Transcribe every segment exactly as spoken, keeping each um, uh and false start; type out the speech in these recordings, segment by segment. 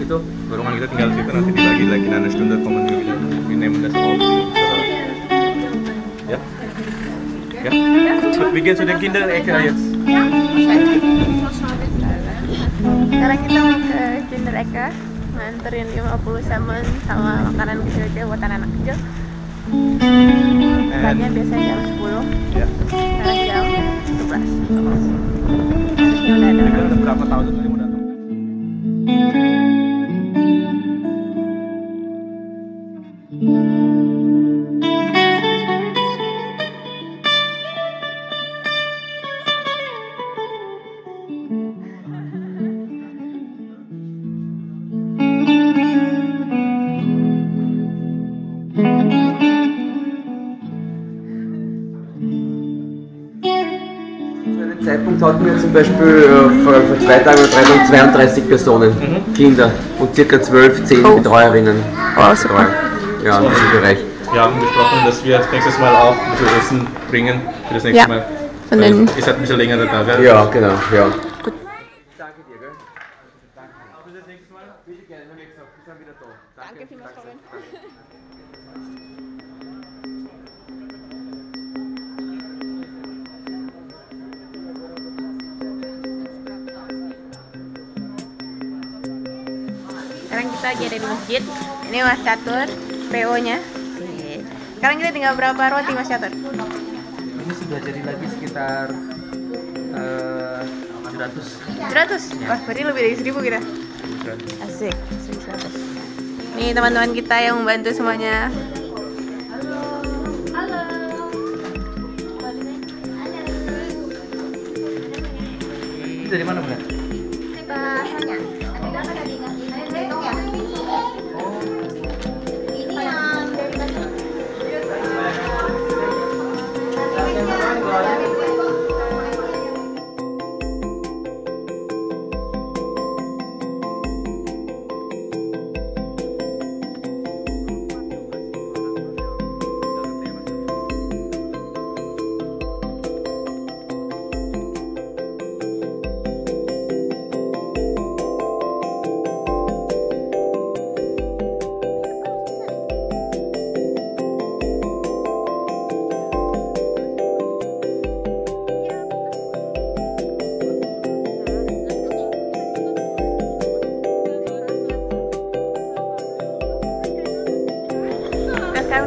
Itu dorongan kita tinggal situ, nanti dibagi lagi nanas tunda komen ini benda ya ya bikin sudah kinder Eka ya. Sekarang kita mau ke Kinder Eka nganterin lima puluh salmon sama makanan kecil-kecil buat anak kecil. Bukanya biasanya jam sepuluh ya, sekarang jam sebelas. Berapa tahun itu Zeitpunkt hatten wir zum Beispiel äh, vor, vor zwei Tagen oder drei Tagen zweiunddreißig Personen, mhm. Kinder und circa zwölf, zehn oh. Betreuerinnen. Oh, super. Ja, in diesem Bereich. Wir haben gesprochen, dass wir als nächstes Mal auch ein bisschen Essen bringen für das nächste ja. Mal. Und dann ist halt ein bisschen länger da, gell? Ja, genau. Ja. Gut. Danke dir, gell? Danke. Auch für das nächste Mal? Bitte gerne, haben wir gesagt, wir sind wieder da. Danke, vielmals, Robin. Sekarang kita lagi ada di masjid. Ini Mas Catur, P O nya. Sekarang kita tinggal berapa roti Mas Catur? Ini sudah jadi lagi sekitar uh, seratus. seratus? Wah, berarti lebih dari seribu kita. Asik, seribu seratus. Nih teman-teman kita yang membantu semuanya. Halo. Dari mana Bunda?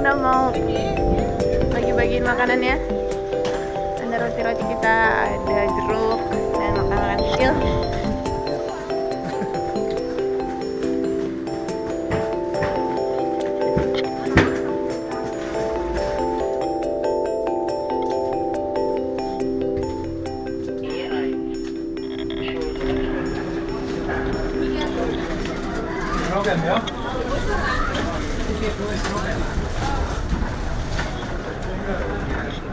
Udah mau bagi-bagiin makanannya. Ada roti-roti kita, ada jeruk dan makanan kecil. Oke, ya. Terima kasih.